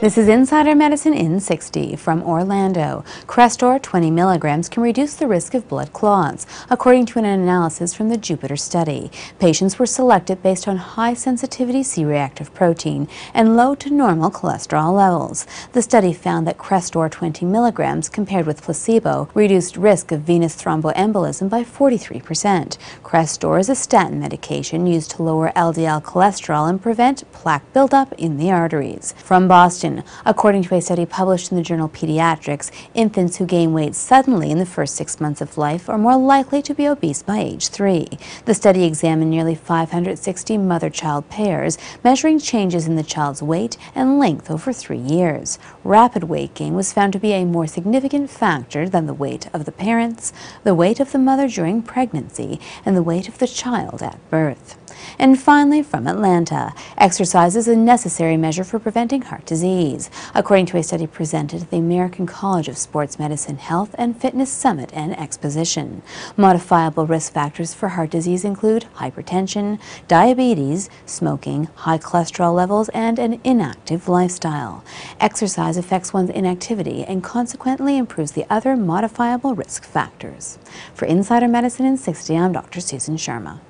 This is Insider Medicine in 60 from Orlando. Crestor 20 milligrams can reduce the risk of blood clots, according to an analysis from the Jupiter study. Patients were selected based on high sensitivity C-reactive protein and low to normal cholesterol levels. The study found that Crestor 20 milligrams compared with placebo reduced risk of venous thromboembolism by 43%. Crestor is a statin medication used to lower LDL cholesterol and prevent plaque buildup in the arteries. From Boston, according to a study published in the journal Pediatrics, infants who gain weight suddenly in the first 6 months of life are more likely to be obese by age 3. The study examined nearly 560 mother-child pairs, measuring changes in the child's weight and length over 3 years. Rapid weight gain was found to be a more significant factor than the weight of the parents, the weight of the mother during pregnancy, and the weight of the child at birth. And finally, from Atlanta, exercise is a necessary measure for preventing heart disease, according to a study presented at the American College of Sports Medicine Health and Fitness Summit and Exposition. Modifiable risk factors for heart disease include hypertension, diabetes, smoking, high cholesterol levels, and an inactive lifestyle. Exercise affects one's inactivity and consequently improves the other modifiable risk factors. For Insider Medicine in 60, I'm Dr. Susan Sharma.